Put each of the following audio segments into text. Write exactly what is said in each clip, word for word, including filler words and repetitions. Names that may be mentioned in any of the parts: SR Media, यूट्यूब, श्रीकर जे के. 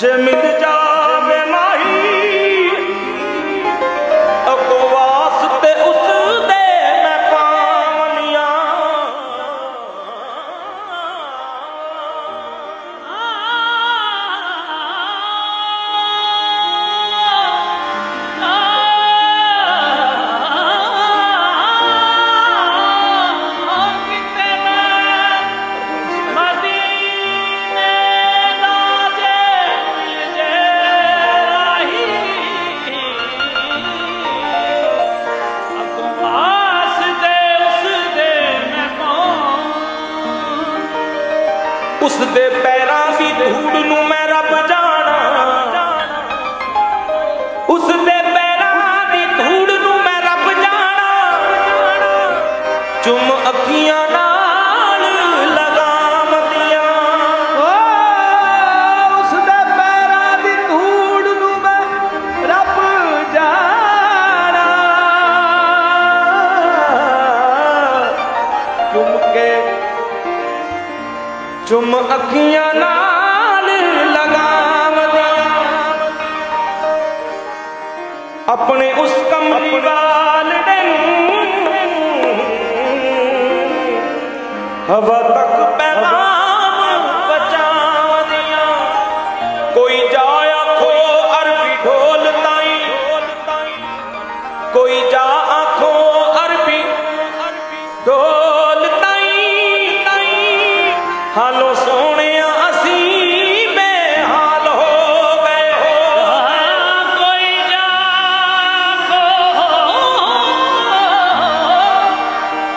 जे मिल जावे माही अब वास्ते उस दे मैं पावनिया उस दे पैरा दी धूड़ नू मैं रब जाना, उस दे पैरा दी धूड़ नू मैं रब जाना, चुम अखियां नाल लगाम दिया। उस दे पैरा दी धूड़ नू मैं रब जाना, चुम के चुम अखियां नाल लगाम दिया। अपने उस कमली वालदे हवा तक पैगाम पहुंचाव दिया। कोई जाया खो अरबी ढोल ताई, कोई जा आखो अरबी ढोल हालो सोने असी बेहाल हो गए हो। कोई जा खो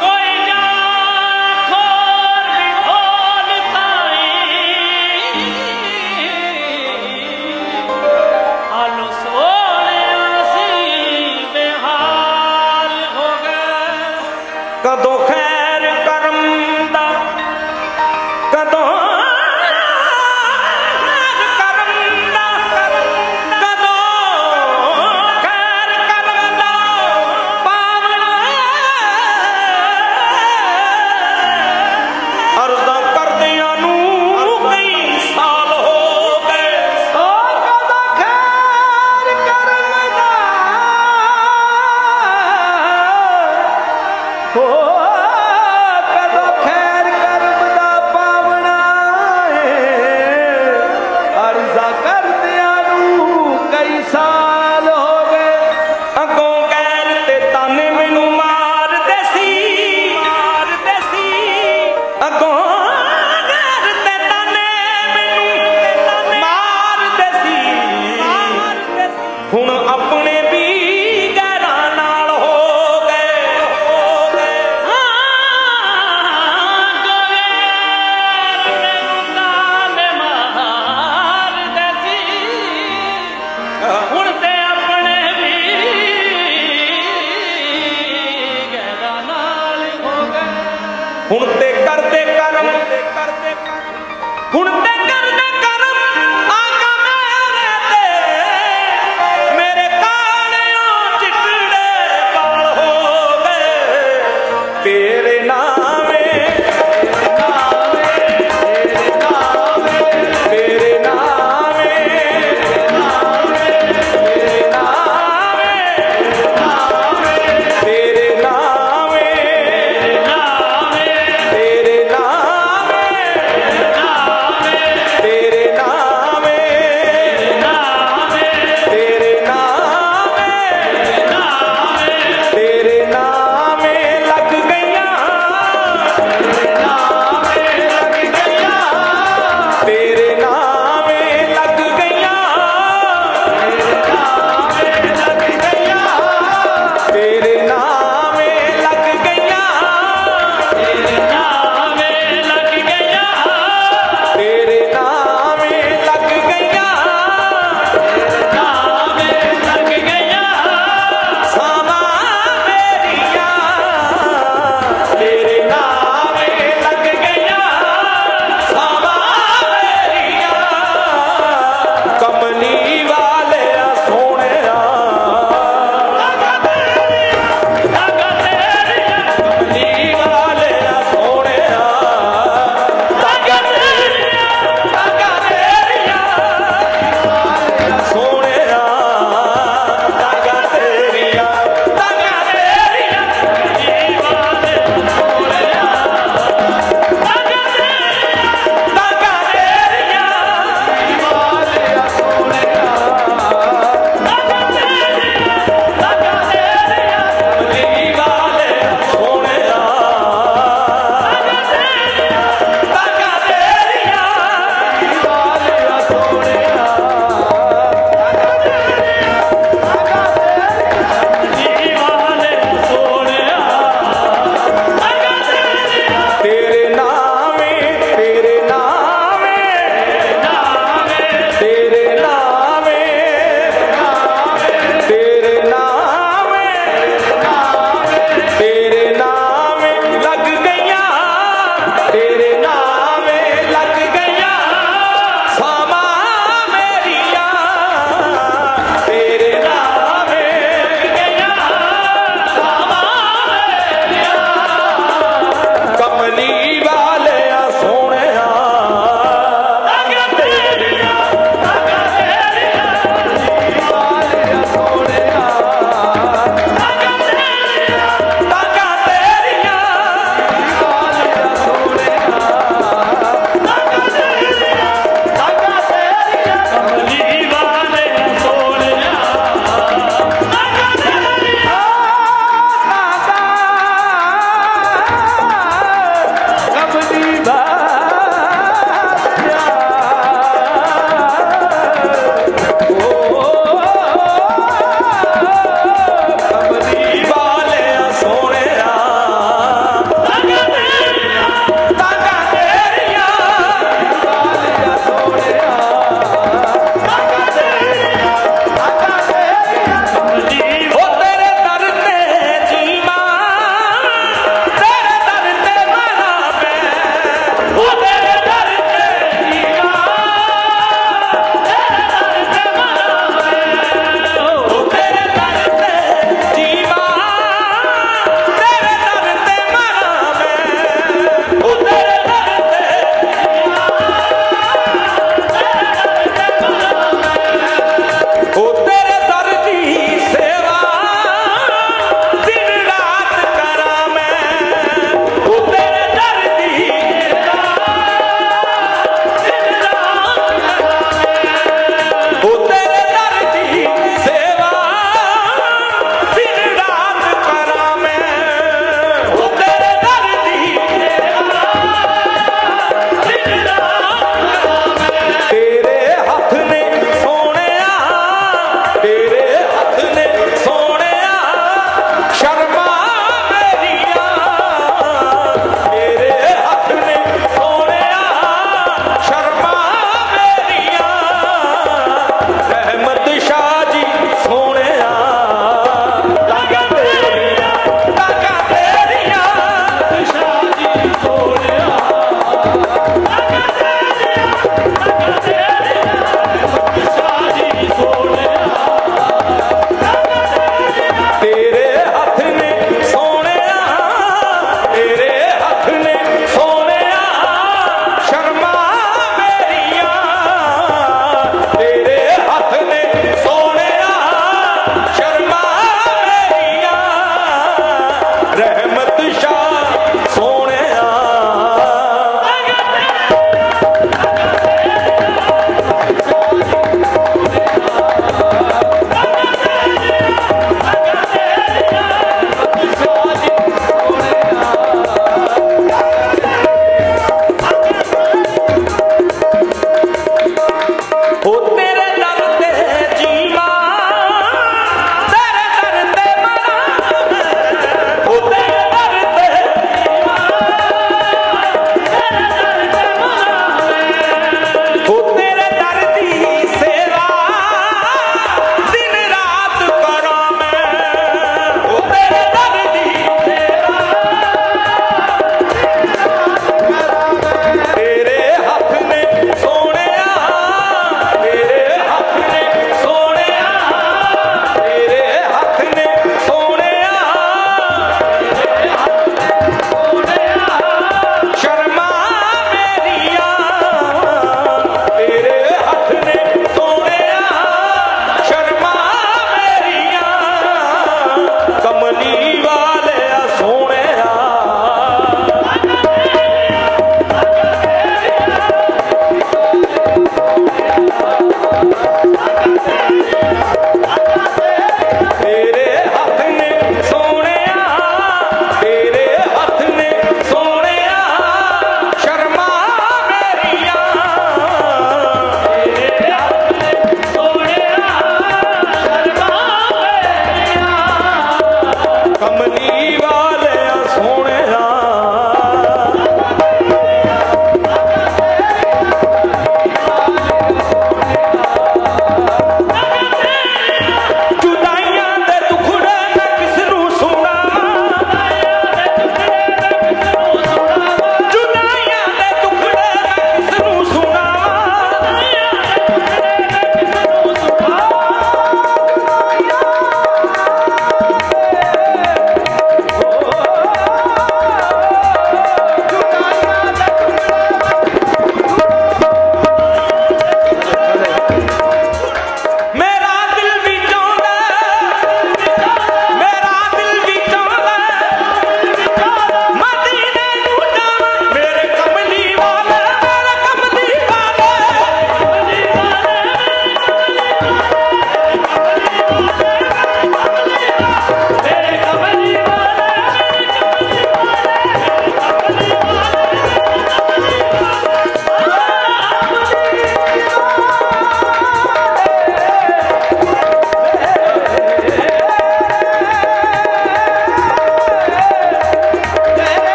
कोई जा खो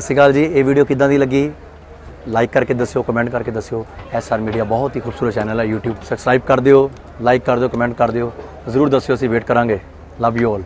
सत श्री अकाल जी। ये वीडियो किदां दी लगी लाइक करके दस्यो, कमेंट करके दस्यो। एस आर मीडिया बहुत ही खूबसूरत चैनल है यूट्यूब। सबसक्राइब कर दियो, लाइक कर दियो, कमेंट कर दियो, जरूर दस्यो। असीं वेट करांगे। Love you all.